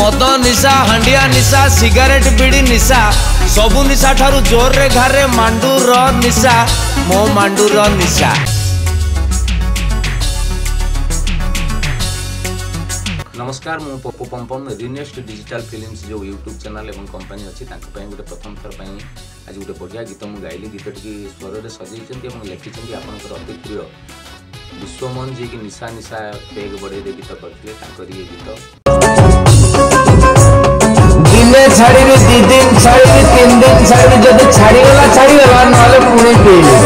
मद निशा हांडिया निशा सिगारेट बीड़ी निशा सबु निशा ठारू जोर रे घारे मांडू र निशा मो मांडू र निशा। नमस्कार मु पपुपोम्पम रिनेक्स्ट डिजिटल फिल्म्स जो यूट्यूब चैनल एवं कंपनी अच्छी गोटे प्रथम थर पर आज गोटे बढ़िया गीत मु गाइली गीत टी स्वर में सजाई और लिखी आपंकर अति प्रिय विश्वमन जी की निशा निशा पेग बढ़े गीत करते ये गीत दिने छाड़ी दी दिन छाड़ी तीन दिन छाड़ी जब छाड़गला ना पुणी पीली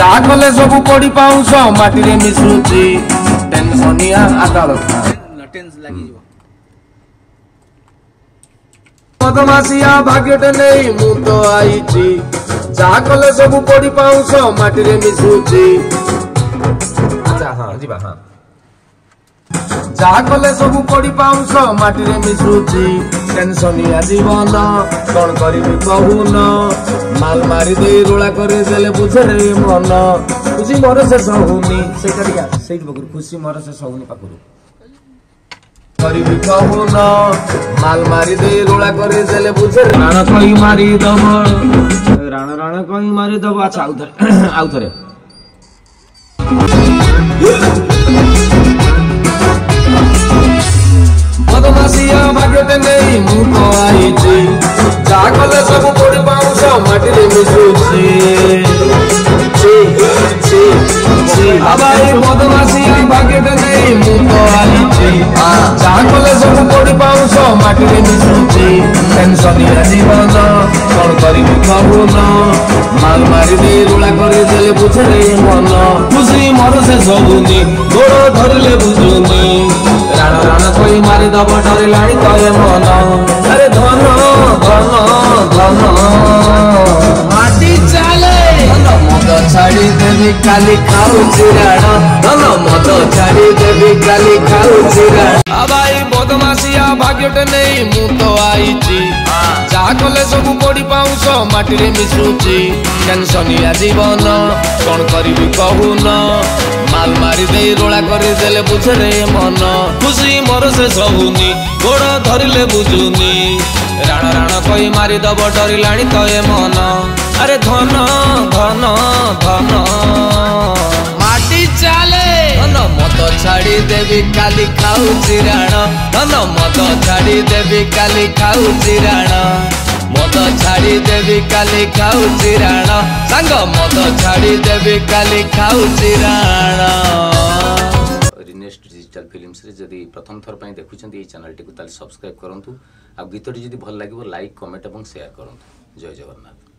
जागले सब पड़ी पाऊँ माटी रे मिसुची टेंशनिया अदालत लटेंस लागि जो बदमाशिया भाग्यटे नहीं मु तो आई छी जागले सब पड़ी पाऊँ माटी रे मिसुची। अच्छा हां जीवा हां जागले सब पड़ी पाऊँ माटी रे मिसुची टेंशनिया जीवन कौन करबी कहून माल मारी दे रोला करे देले बुझे रे मन खुशी मोर से सहूनी से करिया सेठ बगुर खुशी मोर से सहूनी पकरू करिबी कहून माल मारी दे रोला करे देले बुझे राणा कोई मारी दम राणा राणा कोई मारी दब। अच्छा आउथरे बदमाशिया भाग्यते नहीं मु तो आई छी जागले सब पड़ी पाऊँ माटी रे मिसुची बदमाशिया भाग्यते नहीं मु तो आई छी जागले सब पड़ी पाऊँ माटी रे मिसुची टेंशनिया जीवन कौन करबी कहून माल मारी दे रोला करे देले बुझे रे मन खुशी मोर से सबुनी गोड़ धरले बुझुनी राणा राणा कोई मारी दब डरे लाड़ी करे मन अरे धन धन धन माटी चले धन मद छाड़ी देवी काली खाऊची राणा धन मद छाड़ी देवी काली खाऊची राणा। आ भाई बदमाशिया भाग्यटे नहीं मु तो आई छी जागले सब पड़ी पाऊँ माटी रे मिसुची टेंशनिया जीवन कौन करबी कहून माल मारी दे रोला करे देले बुझे रे मन खुशी मोर से सहूनी गोड़ धरले बुझुनी राणा राणा कोई मारी दब डरी लाणी तय मन अरे धन धन धन माटी चले धन मत छाड़ी देवी काली खाऊची राणा धन मत छाड़ी देवी काली खाऊची राणा मद छाड़ी देवी काली खाऊची राणा सांग मद छाड़ी देवी काली खाऊची राणा। रिनेक्स्ट डिजिटल फिल्म्स रे जदी प्रथम थर पई देखुछंती ए चैनल टी को ताले सब्सक्राइब करंतु आ गीत टी जदी भल लागिवो लाइक कमेंट एवं शेयर करंतु। जय जगन्नाथ।